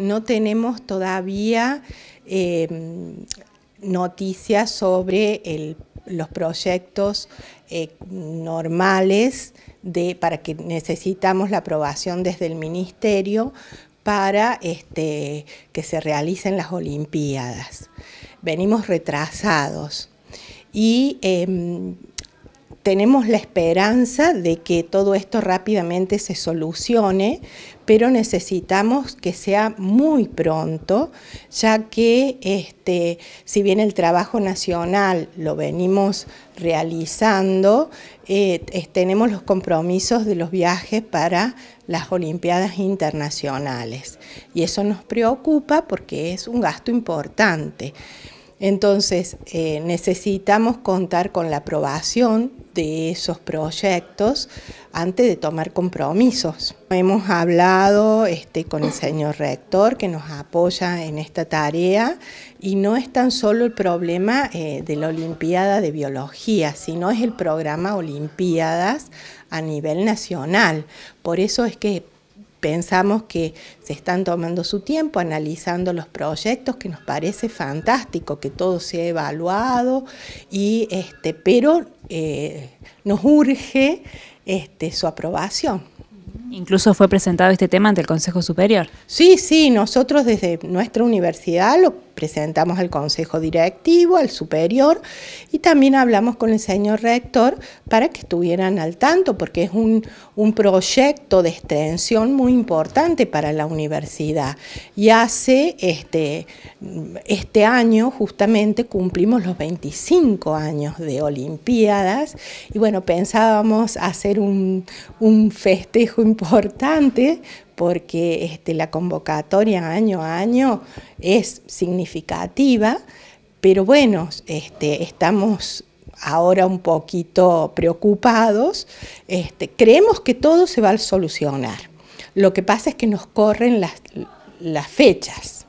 no tenemos todavía noticias sobre los proyectos normales para que necesitamos la aprobación desde el Ministerio para que se realicen las Olimpiadas. Venimos retrasados y tenemos la esperanza de que todo esto rápidamente se solucione, pero necesitamos que sea muy pronto, ya que si bien el trabajo nacional lo venimos realizando, tenemos los compromisos de los viajes para las Olimpiadas internacionales. Y eso nos preocupa porque es un gasto importante. Entonces, necesitamos contar con la aprobación de esos proyectos antes de tomar compromisos. Hemos hablado con el señor rector, que nos apoya en esta tarea, y no es tan solo el problema de la Olimpiada de Biología, sino es el programa Olimpiadas a nivel nacional. Por eso es que pensamos que se están tomando su tiempo, analizando los proyectos, que nos parece fantástico que todo sea evaluado, y pero nos urge su aprobación. ¿Incluso fue presentado este tema ante el Consejo Superior? Sí, sí, nosotros desde nuestra universidad lo presentamos al Consejo Directivo, al Superior, y también hablamos con el señor rector para que estuvieran al tanto, porque es un proyecto de extensión muy importante para la universidad. Y hace este año justamente cumplimos los 25 años de Olimpiadas, y bueno, pensábamos hacer un festejo importante, porque la convocatoria año a año es significativa, pero bueno, estamos ahora un poquito preocupados. Creemos que todo se va a solucionar. Lo que pasa es que nos corren las fechas.